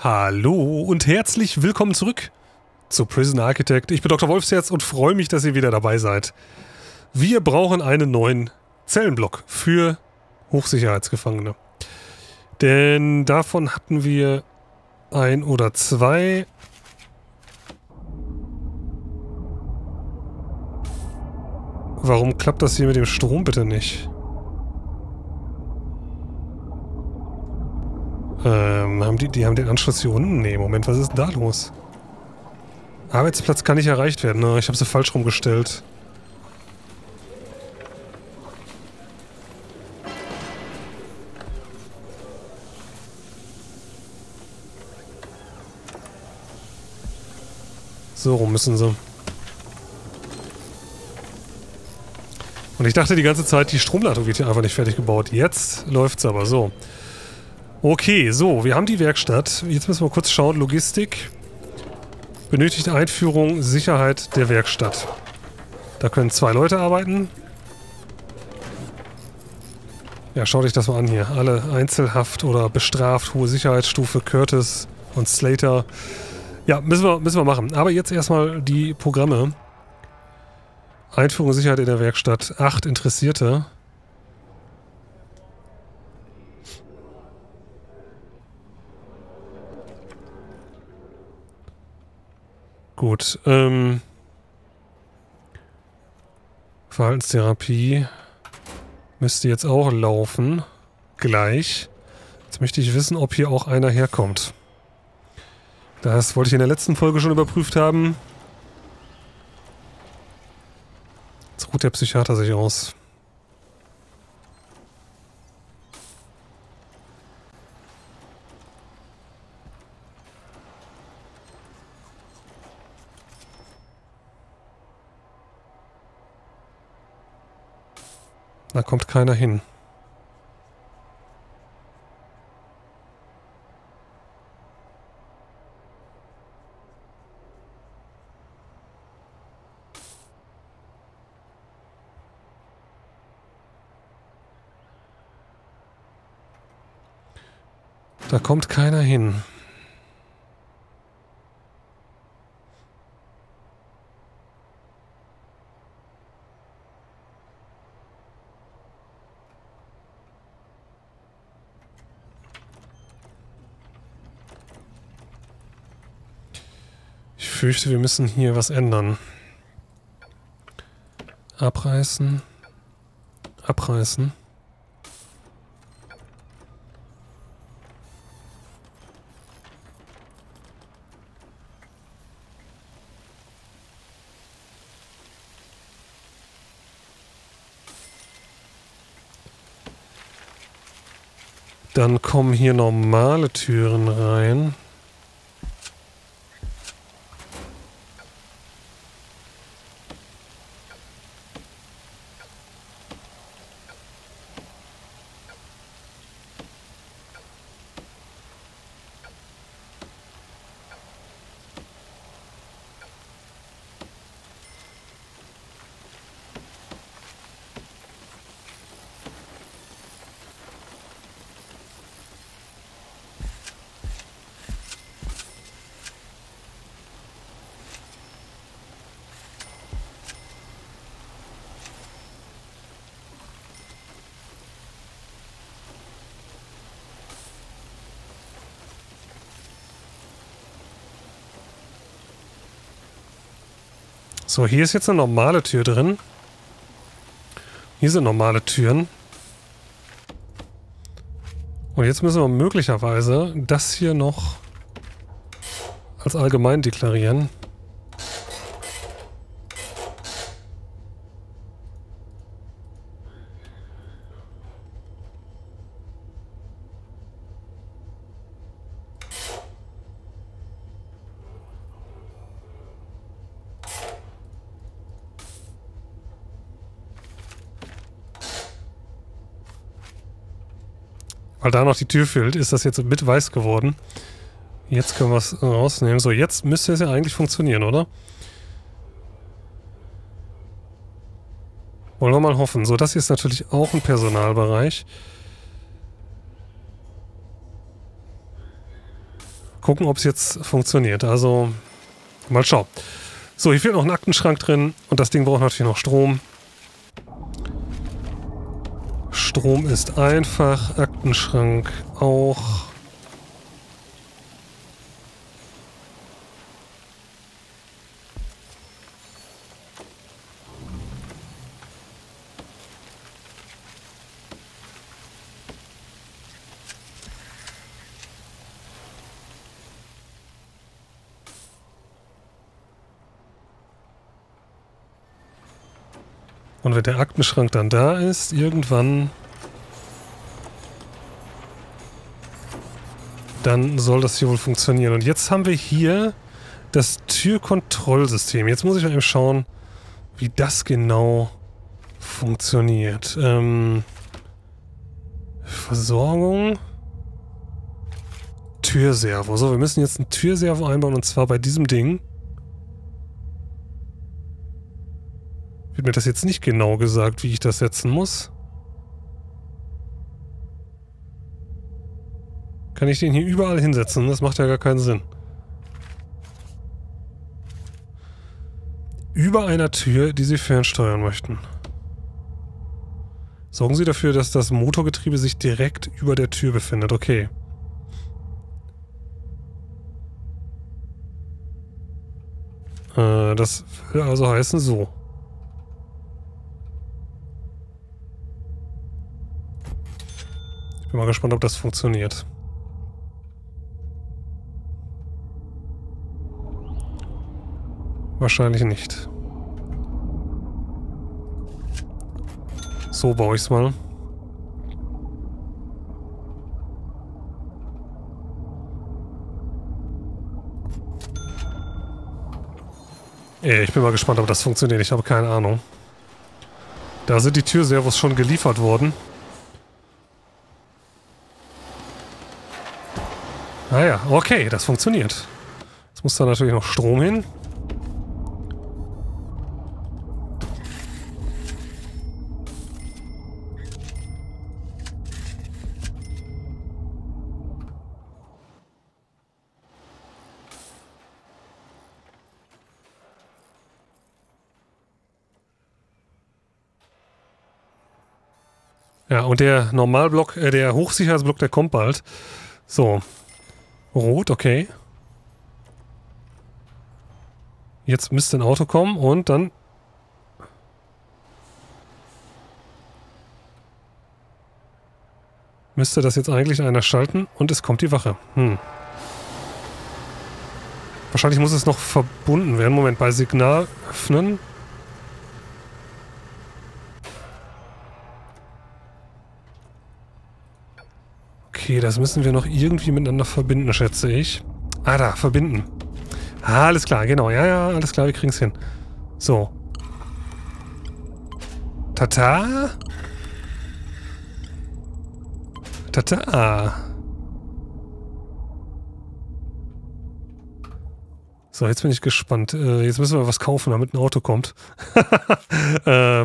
Hallo und herzlich willkommen zurück zu Prison Architect. Ich bin Dr. Wolfsherz und freue mich, dass ihr wieder dabei seid. Wir brauchen einen neuen Zellenblock für Hochsicherheitsgefangene. Denn davon hatten wir ein oder zwei. Warum klappt das hier mit dem Strom bitte nicht? Die haben den Anschluss hier unten? Nee, Moment, was ist denn da los? Arbeitsplatz kann nicht erreicht werden. Na, ich habe sie falsch rumgestellt. So rum müssen sie. Und ich dachte die ganze Zeit, die Stromleitung wird hier einfach nicht fertig gebaut. Jetzt läuft's aber so. Okay, so, wir haben die Werkstatt. Jetzt müssen wir kurz schauen. Logistik. Benötigt Einführung, Sicherheit der Werkstatt. Da können 2 Leute arbeiten. Ja, schau dich das mal an hier. Alle einzelhaft oder bestraft. Hohe Sicherheitsstufe, Curtis und Slater. Ja, müssen wir machen. Aber jetzt erstmal die Programme. Einführung, Sicherheit in der Werkstatt. 8 Interessierte. Gut, Verhaltenstherapie müsste jetzt auch laufen. Gleich. Jetzt möchte ich wissen, ob hier auch einer herkommt. Das wollte ich in der letzten Folge schon überprüft haben. Jetzt ruht der Psychiater sich aus. Da kommt keiner hin. Da kommt keiner hin. Ich fürchte, wir müssen hier was ändern. Abreißen. Abreißen. Dann kommen hier normale Türen rein. So, hier ist jetzt eine normale Tür drin. Hier sind normale Türen. Und jetzt müssen wir möglicherweise das hier noch als allgemein deklarieren. Weil da noch die Tür fehlt, ist das jetzt mit weiß geworden. Jetzt können wir es rausnehmen. So, jetzt müsste es ja eigentlich funktionieren, oder? Wollen wir mal hoffen. So, das hier ist natürlich auch ein Personalbereich. gucken, ob es jetzt funktioniert. Also, mal schauen. So, hier fehlt noch ein Aktenschrank drin. Und das Ding braucht natürlich noch Strom. Strom ist einfach. Aktenschrank auch. Und wenn der Aktenschrank dann da ist, irgendwann, dann soll das hier wohl funktionieren. Und jetzt haben wir hier das Türkontrollsystem. Jetzt muss ich mal eben schauen, wie das genau funktioniert. Versorgung. Türservo. So, wir müssen jetzt ein Türservo einbauen und zwar bei diesem Ding. Wird mir das jetzt nicht genau gesagt, wie ich das setzen muss. Kann ich den hier überall hinsetzen? Das macht ja gar keinen Sinn. Über einer Tür, die Sie fernsteuern möchten. Sorgen Sie dafür, dass das Motorgetriebe sich direkt über der Tür befindet. Okay. Das will also heißen so. Bin mal gespannt, ob das funktioniert. Wahrscheinlich nicht. So baue ich es mal. Ich bin mal gespannt, ob das funktioniert. Ich habe keine Ahnung. Da sind die Türservos schon geliefert worden. Ah ja, okay, das funktioniert. Jetzt muss da natürlich noch Strom hin. Ja, und der Normalblock, der Hochsicherheitsblock, der kommt bald. So. Rot, okay. Jetzt müsste ein Auto kommen und dann... müsste das jetzt eigentlich einer schalten und es kommt die Wache. Wahrscheinlich muss es noch verbunden werden. Moment, bei Signal öffnen. Okay, das müssen wir noch irgendwie miteinander verbinden, schätze ich. Ah, da, verbinden. Ah, alles klar, genau. Ja, ja, alles klar, wir kriegen es hin. So. Tata. Tata. So, jetzt bin ich gespannt. Jetzt müssen wir was kaufen, damit ein Auto kommt. Ja,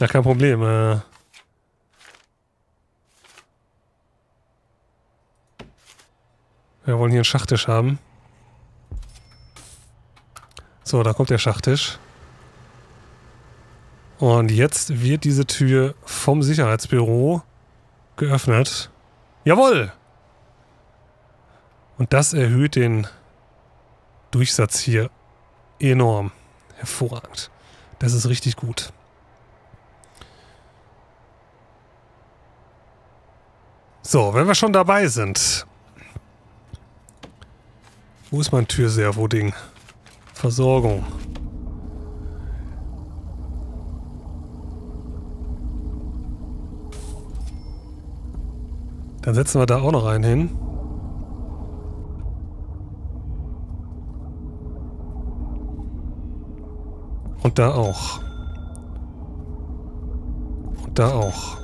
kein Problem. Wir wollen hier einen Schachtisch haben. So, da kommt der Schachtisch. Und jetzt wird diese Tür vom Sicherheitsbüro geöffnet. Jawohl! Und das erhöht den Durchsatz hier enorm. Hervorragend. Das ist richtig gut. So, wenn wir schon dabei sind... Wo ist mein Türservo-Ding? Versorgung. Dann setzen wir da auch noch einen hin. Und da auch. Und da auch.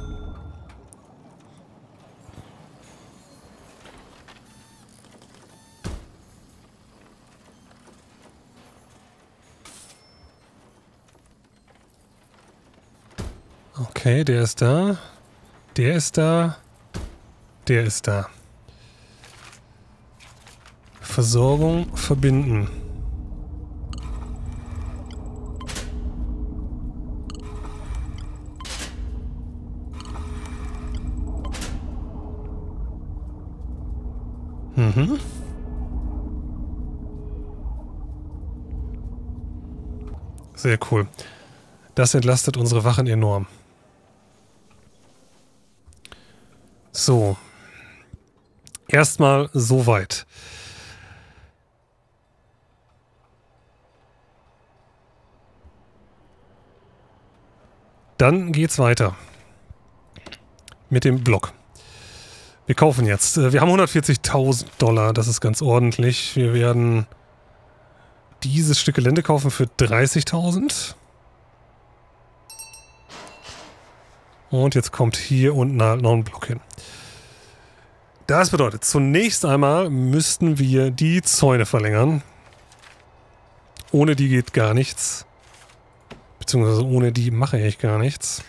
Okay, der ist da. Der ist da. Der ist da. Versorgung verbinden. Mhm. Sehr cool. Das entlastet unsere Wachen enorm. So. Erstmal soweit. Dann geht's weiter. Mit dem Block. Wir kaufen jetzt. Wir haben 140.000 Dollar. Das ist ganz ordentlich. Wir werden dieses Stück Gelände kaufen für 30.000. Und jetzt kommt hier unten halt noch ein Block hin. Das bedeutet, zunächst einmal müssten wir die Zäune verlängern. Ohne die geht gar nichts. Beziehungsweise ohne die mache ich gar nichts.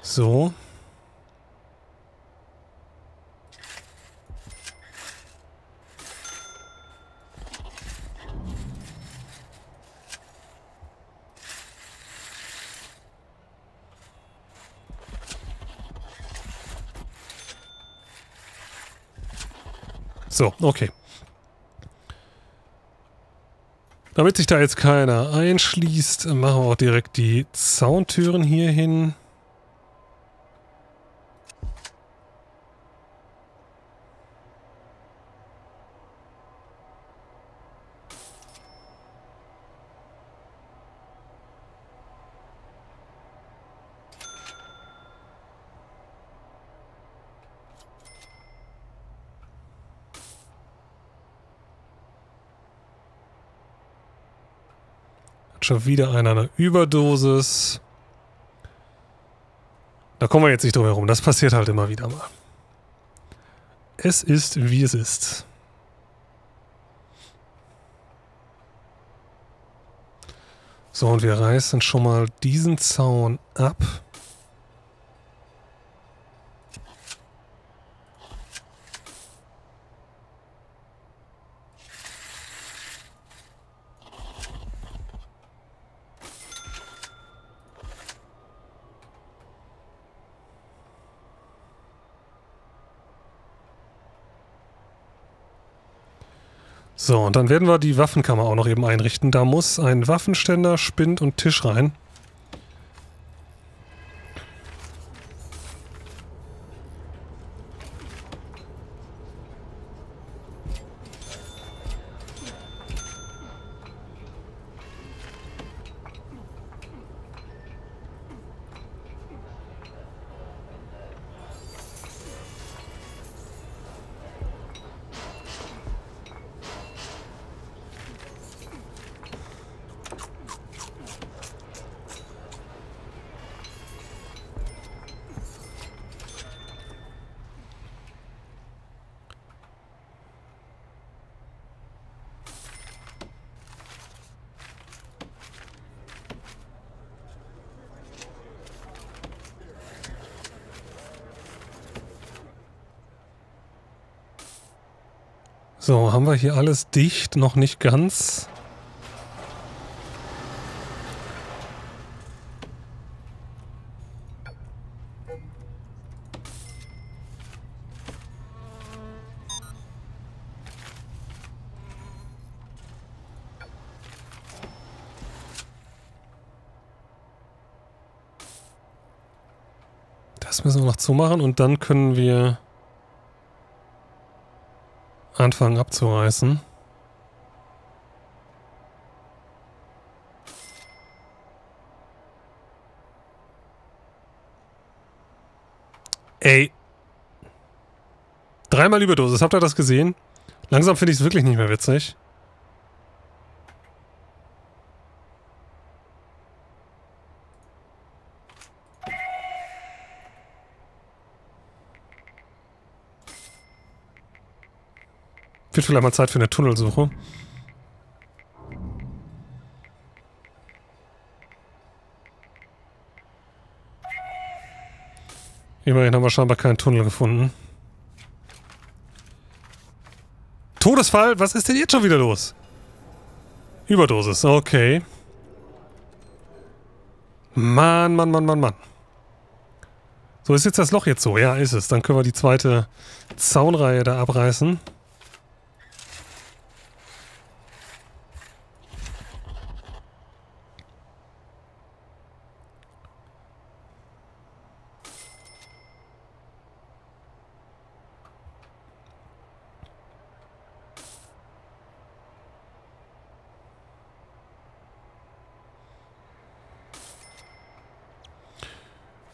So. So, okay. Damit sich da jetzt keiner einschließt, machen wir auch direkt die Zauntüren hier hin. Schon wieder eine Überdosis. Da kommen wir jetzt nicht drum herum. Das passiert halt immer wieder mal. Es ist, wie es ist. So, und wir reißen schon mal diesen Zaun ab. So, und dann werden wir die Waffenkammer auch noch eben einrichten. Da muss ein Waffenständer, Spind und Tisch rein. So, haben wir hier alles dicht? Noch nicht ganz. Das müssen wir noch zumachen und dann können wir anfangen abzureißen. Ey. Dreimal Überdosis. Habt ihr das gesehen? Langsam finde ich es wirklich nicht mehr witzig. Wird vielleicht mal Zeit für eine Tunnelsuche. Immerhin haben wir scheinbar keinen Tunnel gefunden. Todesfall? Was ist denn jetzt schon wieder los? Überdosis, okay. Mann, Mann, Mann, Mann, Mann. So, ist jetzt das Loch jetzt so? Ja, ist es. Dann können wir die zweite Zaunreihe da abreißen.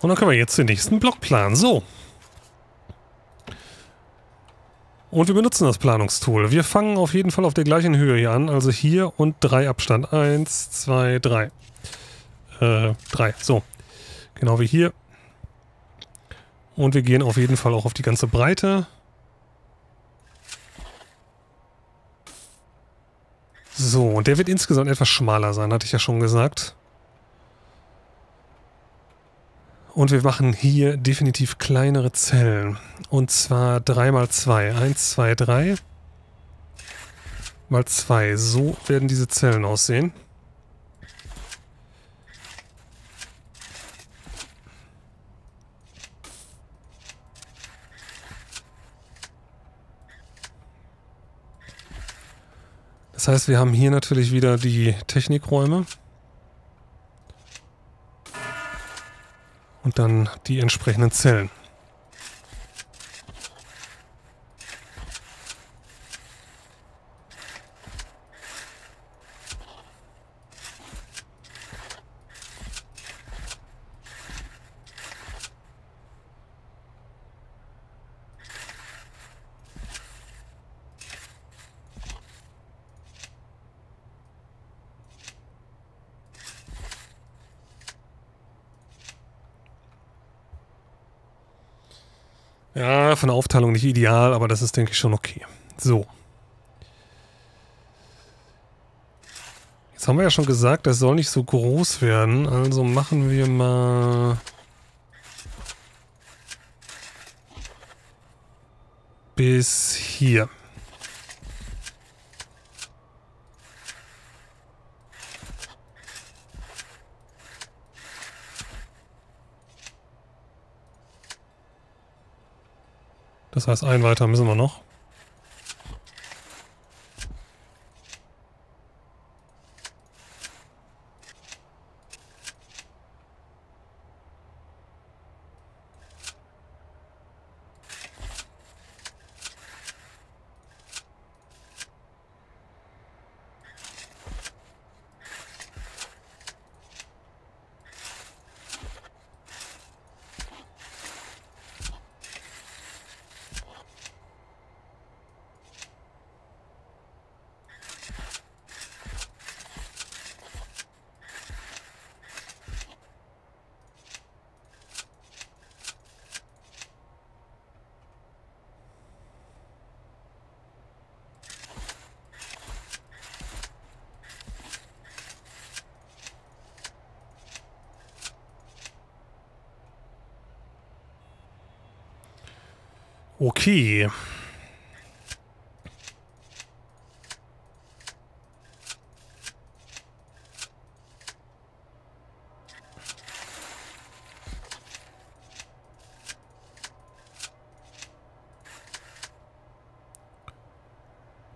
Und dann können wir jetzt den nächsten Block planen. So. Und wir benutzen das Planungstool. Wir fangen auf jeden Fall auf der gleichen Höhe hier an. Also hier und 3 Abstand. 1, 2, 3. 3. So. Genau wie hier. Und wir gehen auf jeden Fall auch auf die ganze Breite. So. Und der wird insgesamt etwas schmaler sein, hatte ich ja schon gesagt. Und wir machen hier definitiv kleinere Zellen. Und zwar 3 mal 2. 1, 2, 3. Mal 2. So werden diese Zellen aussehen. Das heißt, wir haben hier natürlich wieder die Technikräume. Und dann die entsprechenden Zellen. Ja, von der Aufteilung nicht ideal, aber das ist, denke ich, schon okay. So. Jetzt haben wir ja schon gesagt, das soll nicht so groß werden. Also machen wir mal... bis hier. Das heißt, einen weiter müssen wir noch. Okay.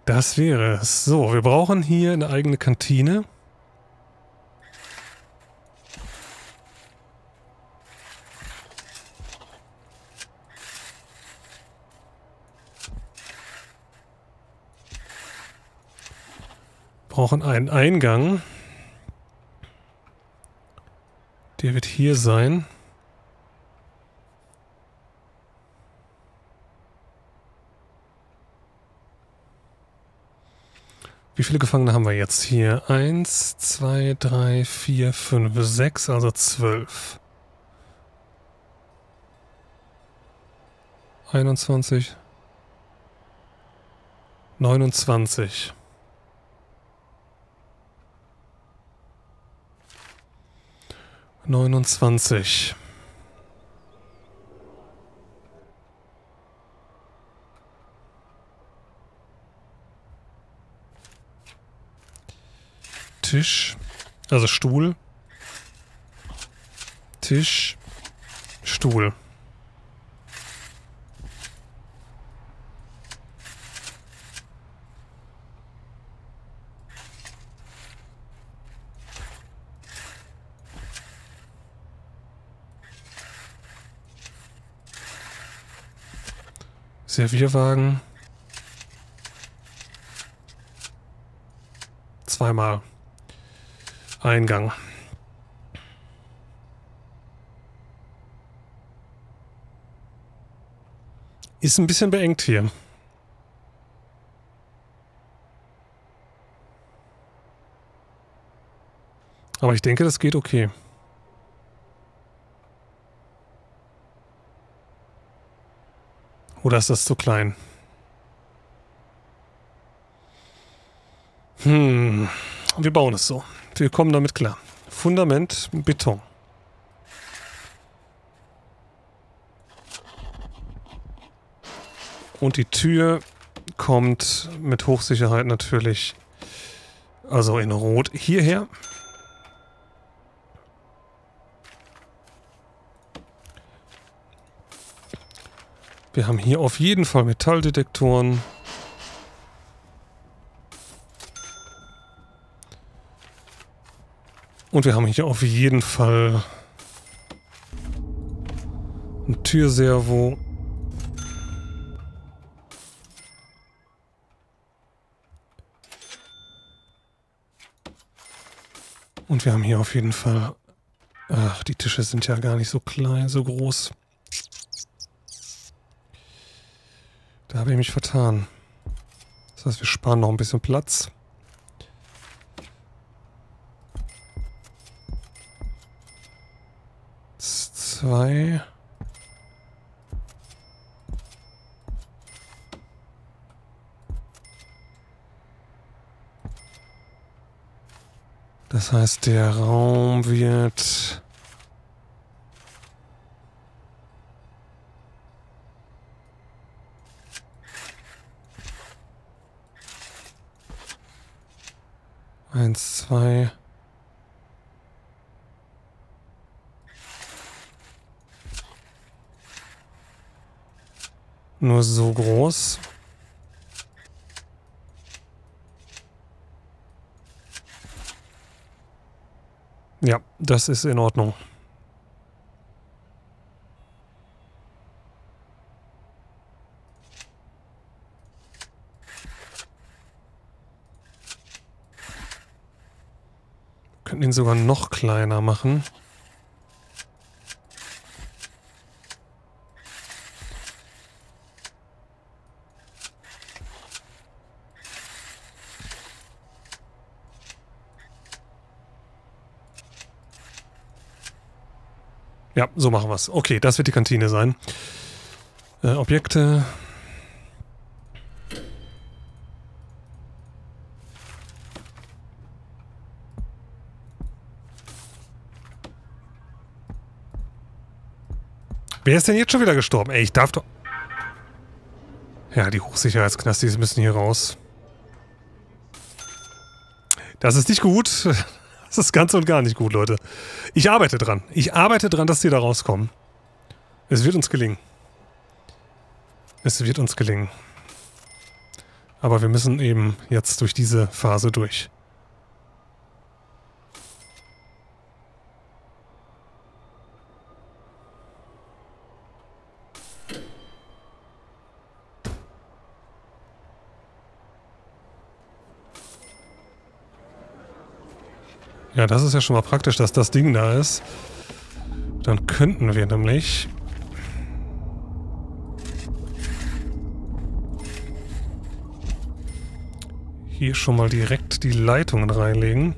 Das wäre es. So, wir brauchen hier eine eigene Kantine. Brauchen einen Eingang. Der wird hier sein. Wie viele Gefangene haben wir jetzt hier? 1, 2, 3, 4, 5, 6, also 12. 21. 29. Tisch, also Stuhl, Tisch, Stuhl. Servierwagen. Zweimal. Eingang. Ist ein bisschen beengt hier. Aber ich denke, das geht okay. Oder ist das zu klein? Wir bauen es so. Wir kommen damit klar. Fundament, Beton. Und die Tür kommt mit Hochsicherheit natürlich, also in Rot, hierher. Wir haben hier auf jeden Fall Metalldetektoren. Und wir haben hier auf jeden Fall ein Türservo. Und wir haben hier auf jeden Fall... Ach, die Tische sind ja gar nicht so klein, so groß. Da habe ich mich vertan. Das heißt, wir sparen noch ein bisschen Platz. Zwei. Das heißt, der Raum wird... Eins, zwei. Nur so groß. Ja, das ist in Ordnung. Ihn sogar noch kleiner machen. Ja, so machen wir es. Okay, das wird die Kantine sein. Objekte. Wer ist denn jetzt schon wieder gestorben? Ey, ich darf doch... Ja, die Hochsicherheitsknastis müssen hier raus. Das ist nicht gut. Das ist ganz und gar nicht gut, Leute. Ich arbeite dran. Ich arbeite dran, dass die da rauskommen. Es wird uns gelingen. Es wird uns gelingen. Aber wir müssen eben jetzt durch diese Phase durch. Ja, das ist ja schon mal praktisch, dass das Ding da ist. Dann könnten wir nämlich... hier schon mal direkt die Leitungen reinlegen.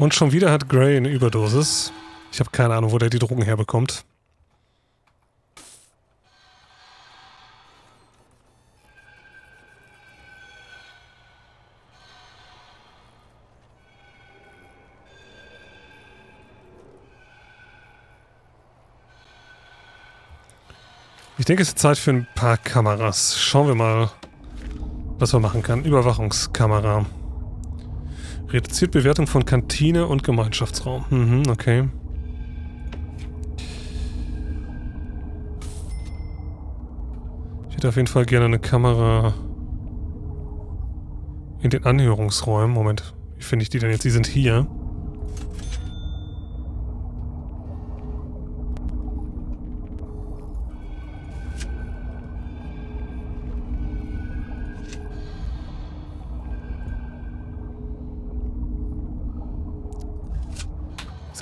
Und schon wieder hat Gray eine Überdosis. Ich habe keine Ahnung, wo der die Drogen herbekommt. Ich denke, es ist Zeit für ein paar Kameras. Schauen wir mal, was man machen kann. Überwachungskamera. Reduziert Bewertung von Kantine und Gemeinschaftsraum. Mhm, okay. Ich hätte auf jeden Fall gerne eine Kamera in den Anhörungsräumen. Moment, wie finde ich die denn jetzt? Die sind hier.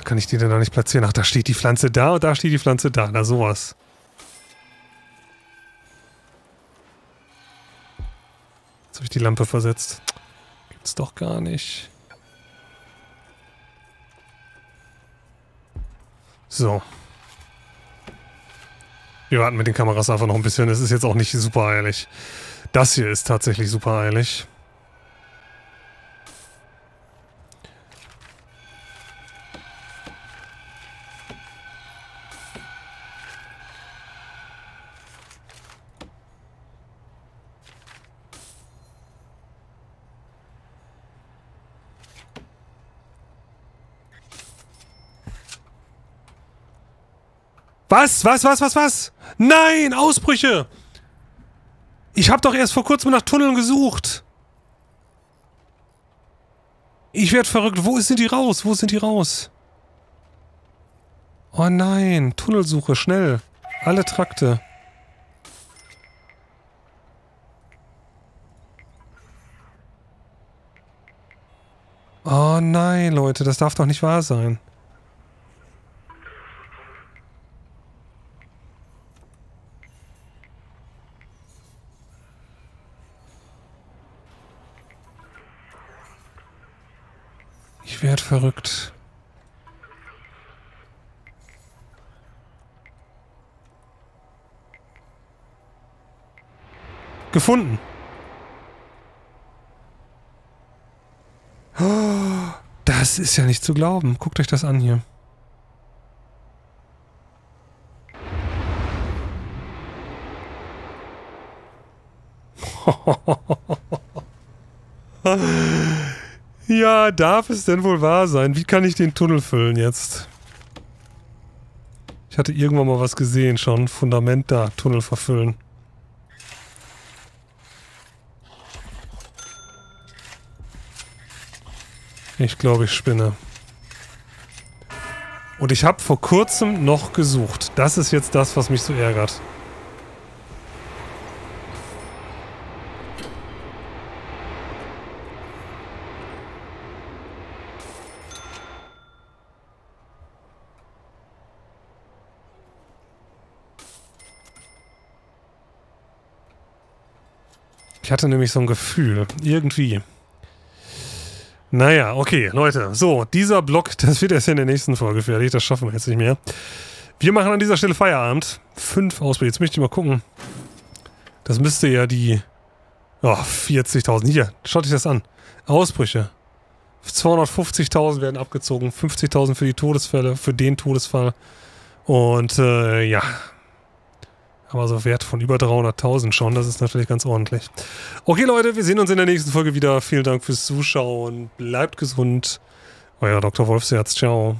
Kann ich die denn da nicht platzieren? Ach, da steht die Pflanze da und da steht die Pflanze da. Na, sowas. Jetzt habe ich die Lampe versetzt. Gibt's doch gar nicht. So. Wir warten mit den Kameras einfach noch ein bisschen. Es ist jetzt auch nicht super eilig. Das hier ist tatsächlich super eilig. Was? Nein, Ausbrüche! Ich habe doch erst vor kurzem nach Tunneln gesucht. Ich werde verrückt. Wo sind die raus? Oh nein, Tunnelsuche, schnell. Alle Trakte. Oh nein, Leute, das darf doch nicht wahr sein. Ich werde verrückt. Gefunden. Das ist ja nicht zu glauben. Guckt euch das an hier. Ja, darf es denn wohl wahr sein? Wie kann ich den Tunnel füllen jetzt? Ich hatte irgendwann mal was gesehen schon. Fundament da, Tunnel verfüllen. Ich glaube, ich spinne. Und ich habe vor kurzem noch gesucht. Das ist jetzt das, was mich so ärgert. Ich hatte nämlich so ein Gefühl. Irgendwie. Naja, okay, Leute. So, dieser Block, das wird erst in der nächsten Folge fertig. Das schaffen wir jetzt nicht mehr. Wir machen an dieser Stelle Feierabend. 5 Ausblicke. Jetzt möchte ich mal gucken. Das müsste ja die... Oh, 40.000. Hier, schaut euch das an. Ausbrüche. 250.000 werden abgezogen. 50.000 für die Todesfälle, für den Todesfall. Und ja... Aber so Wert von über 300.000 schon, das ist natürlich ganz ordentlich. Okay, Leute, wir sehen uns in der nächsten Folge wieder. Vielen Dank fürs Zuschauen. Bleibt gesund. Euer Dr. Wolfsherz. Ciao.